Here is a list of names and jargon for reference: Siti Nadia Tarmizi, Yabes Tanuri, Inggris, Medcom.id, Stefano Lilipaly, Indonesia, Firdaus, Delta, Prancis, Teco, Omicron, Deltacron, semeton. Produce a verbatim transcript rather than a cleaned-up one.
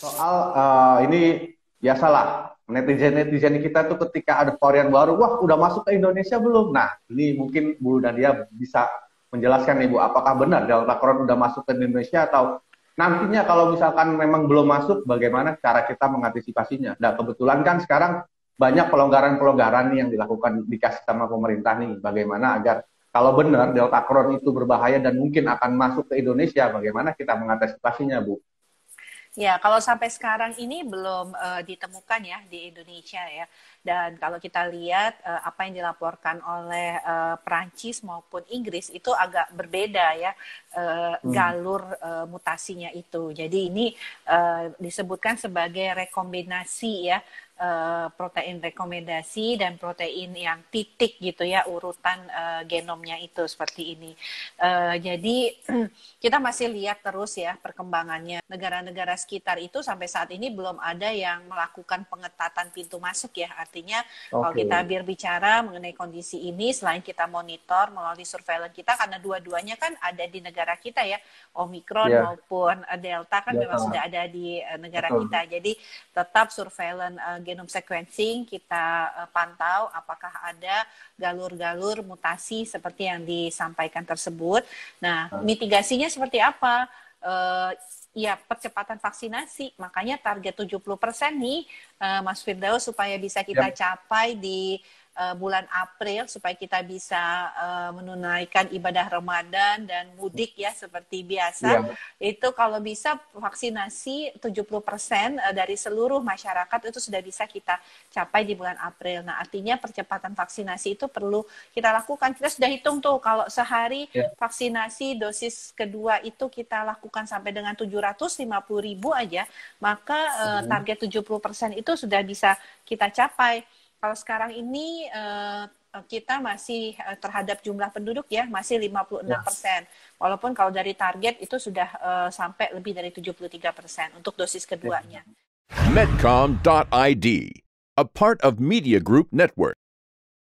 soal uh, ini biasalah netizen-netizen kita tuh ketika ada varian baru, wah udah masuk ke Indonesia belum? Nah ini mungkin Bu Nadia bisa menjelaskan Ibu, apakah benar Deltacron udah masuk ke Indonesia atau nantinya kalau misalkan memang belum masuk, bagaimana cara kita mengantisipasinya? Nah kebetulan kan sekarang banyak pelonggaran-pelonggaran yang dilakukan dikasih sama pemerintah nih, bagaimana agar kalau benar Deltacron itu berbahaya dan mungkin akan masuk ke Indonesia, bagaimana kita mengantisipasinya, Bu? Ya, kalau sampai sekarang ini belum uh, ditemukan ya di Indonesia ya. Dan kalau kita lihat uh, apa yang dilaporkan oleh uh, Perancis maupun Inggris itu agak berbeda ya uh, hmm. galur uh, mutasinya itu. Jadi ini uh, disebutkan sebagai rekombinasi ya. Protein rekomendasi dan protein yang titik gitu ya, urutan uh, genomnya itu seperti ini. Uh, jadi kita masih lihat terus ya perkembangannya. Negara-negara sekitar itu sampai saat ini belum ada yang melakukan pengetatan pintu masuk ya. Artinya okay. kalau kita berbicara mengenai kondisi ini, selain kita monitor melalui surveillance kita, karena dua-duanya kan ada di negara kita ya, Omicron yeah. maupun Delta kan yeah. memang sudah ada di negara Betul. kita. Jadi tetap surveillance uh, genom sequencing, kita pantau apakah ada galur-galur mutasi seperti yang disampaikan tersebut. Nah, mitigasinya seperti apa? Uh, ya percepatan vaksinasi, makanya target tujuh puluh persen nih uh, Mas Firdaus supaya bisa kita yep. capai di uh, bulan April, supaya kita bisa uh, menunaikan ibadah Ramadan dan mudik ya seperti biasa. Yep. Itu kalau bisa vaksinasi tujuh puluh persen dari seluruh masyarakat itu sudah bisa kita capai di bulan April. Nah, artinya percepatan vaksinasi itu perlu kita lakukan. Kita sudah hitung tuh kalau sehari yep. vaksinasi dosis kedua itu kita lakukan sampai dengan tujuh ratus lima puluh ribu aja, maka eh, target tujuh puluh persen itu sudah bisa kita capai. Kalau sekarang ini eh, kita masih eh, terhadap jumlah penduduk ya, masih lima puluh enam persen. Yes. Walaupun kalau dari target itu sudah eh, sampai lebih dari tujuh puluh tiga persen untuk dosis keduanya. medcom dot i d, a part of Media Group Network.